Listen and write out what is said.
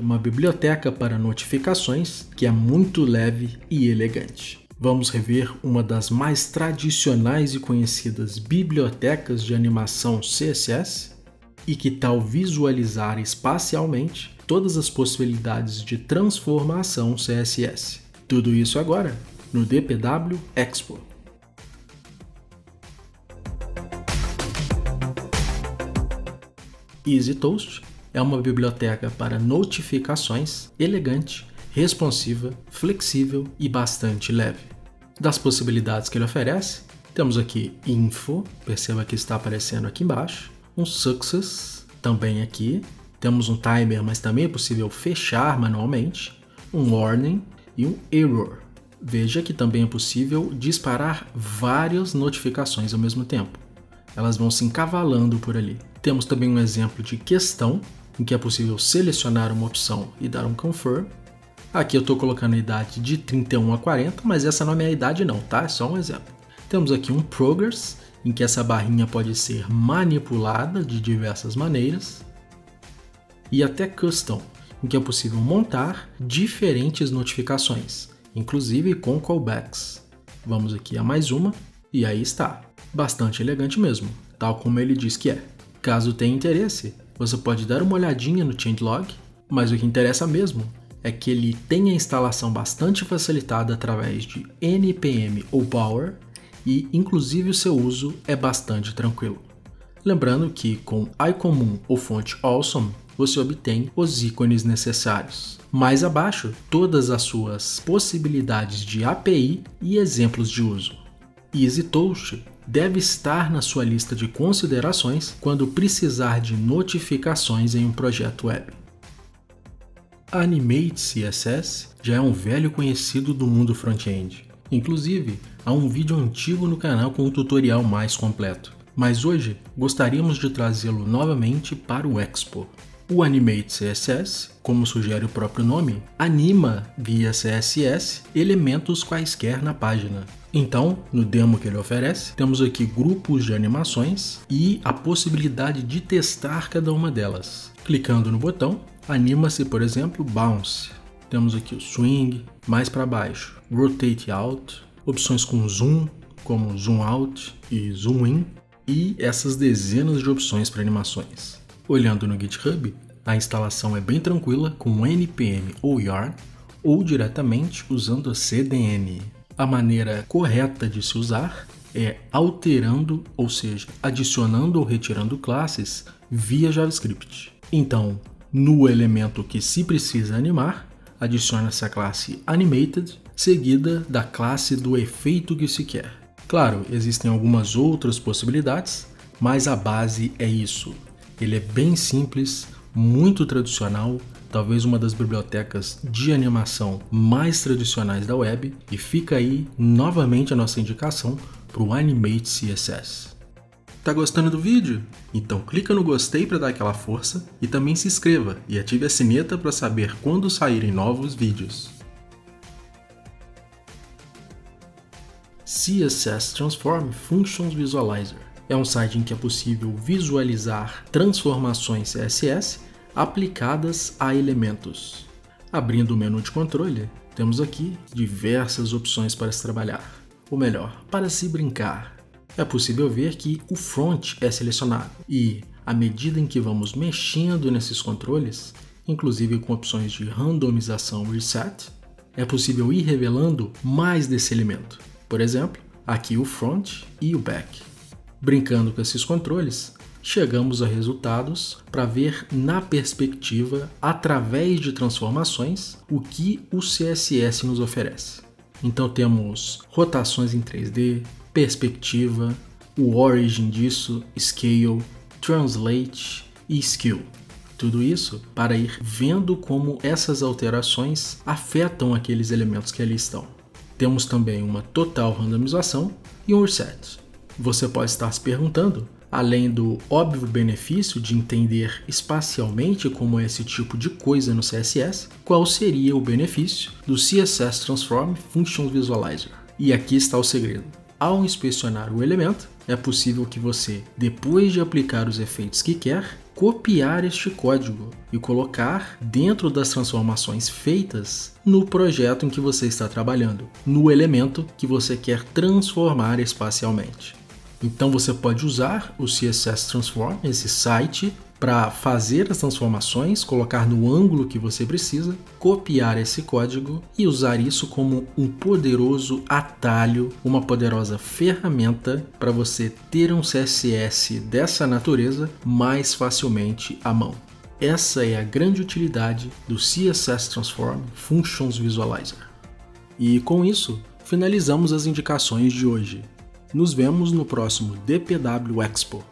uma biblioteca para notificações que é muito leve e elegante. Vamos rever uma das mais tradicionais e conhecidas bibliotecas de animação CSS. E que tal visualizar espacialmente todas as possibilidades de transformação CSS? Tudo isso agora no DPW Expo. iziToast é uma biblioteca para notificações elegante, responsiva, flexível e bastante leve. Das possibilidades que ele oferece, temos aqui Info, perceba que está aparecendo aqui embaixo, um Success, também aqui, temos um Timer, mas também é possível fechar manualmente, um Warning e um Error. Veja que também é possível disparar várias notificações ao mesmo tempo. Elas vão se encavalando por ali. Temos também um exemplo de questão, em que é possível selecionar uma opção e dar um Confirm. Aqui eu estou colocando a idade de 31 a 40, mas essa não é a idade não, tá? É só um exemplo. Temos aqui um Progress, em que essa barrinha pode ser manipulada de diversas maneiras. E até Custom, em que é possível montar diferentes notificações, inclusive com callbacks. Vamos aqui a mais uma, e aí está. Bastante elegante mesmo, tal como ele diz que é. Caso tenha interesse, você pode dar uma olhadinha no changelog, mas o que interessa mesmo é que ele tenha a instalação bastante facilitada através de NPM ou Bower e, inclusive, o seu uso é bastante tranquilo. Lembrando que com Icomoon ou fonte Awesome, você obtém os ícones necessários. Mais abaixo, todas as suas possibilidades de API e exemplos de uso. iziToast deve estar na sua lista de considerações quando precisar de notificações em um projeto web. Animate CSS já é um velho conhecido do mundo front-end. Inclusive, há um vídeo antigo no canal com um tutorial mais completo. Mas hoje, gostaríamos de trazê-lo novamente para o Expo. O Animate CSS, como sugere o próprio nome, anima via CSS elementos quaisquer na página. Então, no demo que ele oferece, temos aqui grupos de animações e a possibilidade de testar cada uma delas. Clicando no botão, anima-se, por exemplo, Bounce. Temos aqui o Swing, mais para baixo, Rotate Out, opções com Zoom, como Zoom Out e Zoom In, e essas dezenas de opções para animações. Olhando no GitHub, a instalação é bem tranquila com NPM ou Yarn, ou diretamente usando a CDN. A maneira correta de se usar é alterando, ou seja, adicionando ou retirando classes via JavaScript. Então, no elemento que se precisa animar, adiciona-se a classe Animated, seguida da classe do efeito que se quer. Claro, existem algumas outras possibilidades, mas a base é isso. Ele é bem simples, muito tradicional, talvez uma das bibliotecas de animação mais tradicionais da web, e fica aí novamente a nossa indicação para o Animate CSS. Tá gostando do vídeo? Então clica no gostei para dar aquela força e também se inscreva e ative a sineta para saber quando saírem novos vídeos. CSS Transform Functions Visualizer é um site em que é possível visualizar transformações CSS aplicadas a elementos. Abrindo o menu de controle, temos aqui diversas opções para se trabalhar, ou melhor, para se brincar. É possível ver que o front é selecionado e, à medida em que vamos mexendo nesses controles, inclusive com opções de randomização reset, é possível ir revelando mais desse elemento. Por exemplo, aqui o front e o back. Brincando com esses controles, chegamos a resultados para ver na perspectiva, através de transformações, o que o CSS nos oferece. Então temos rotações em 3D, perspectiva, o origin disso, scale, translate e scale. Tudo isso para ir vendo como essas alterações afetam aqueles elementos que ali estão. Temos também uma total randomização e um reset. Você pode estar se perguntando, além do óbvio benefício de entender espacialmente como é esse tipo de coisa no CSS, qual seria o benefício do CSS Transform Functions Visualizer? E aqui está o segredo. Ao inspecionar o elemento, é possível que você, depois de aplicar os efeitos que quer, copiar este código e colocar dentro das transformações feitas no projeto em que você está trabalhando, no elemento que você quer transformar espacialmente. Então você pode usar o CSS Transform, esse site, para fazer as transformações, colocar no ângulo que você precisa, copiar esse código e usar isso como um poderoso atalho, uma poderosa ferramenta para você ter um CSS dessa natureza mais facilmente à mão. Essa é a grande utilidade do CSS Transform Functions Visualizer. E com isso, finalizamos as indicações de hoje. Nos vemos no próximo DPW Expo.